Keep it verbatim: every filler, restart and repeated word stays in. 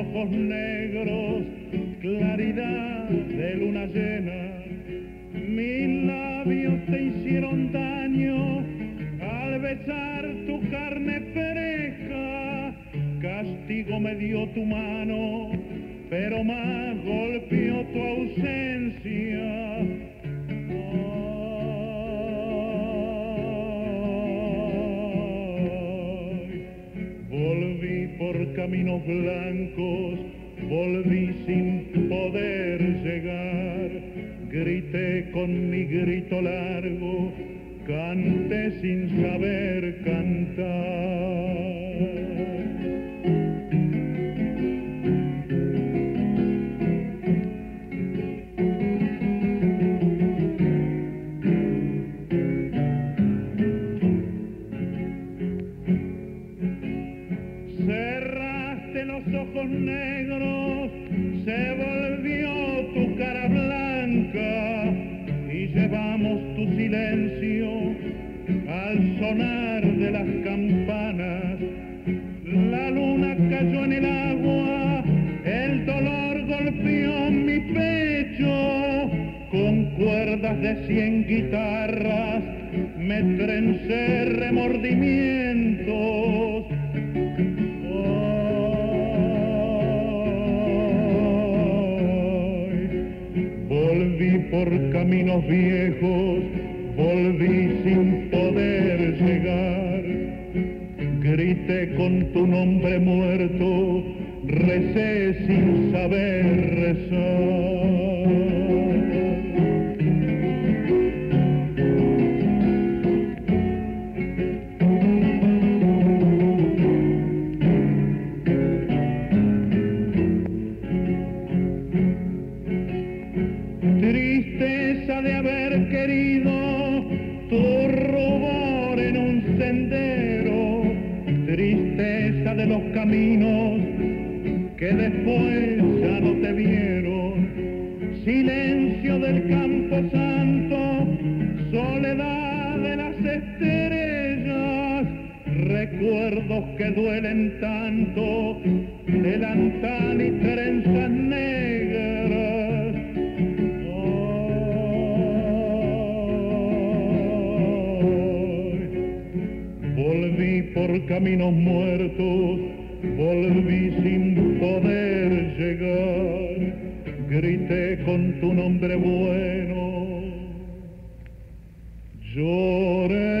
Ojos negros, claridad de luna llena. Mis labios te hicieron daño al besar tu carne fresca. Castigo me dio tu mano, pero más golpeó tu ausencia. Por caminos blancos volví sin poder llegar, grité con mi grito largo, canté sin saber cantar. Negros se volvió tu cara blanca y llevamos tu silencio al sonar de las campanas. La luna cayó en el agua, el dolor golpeó mi pecho. Con cuerdas de cien guitarras me trencé remordimientos. Por caminos viejos volví sin poder llegar, grité con tu nombre muerto, recé sin saber rezar. Tristeza de haber querido tu rubor en un sendero, tristeza de los caminos que después ya no te vieron, silencio del campo santo, soledad de las estrellas, recuerdos que duelen tanto, delantal y trenzas negras. Por caminos muertos volví sin poder llegar, grité con tu nombre bueno, lloré.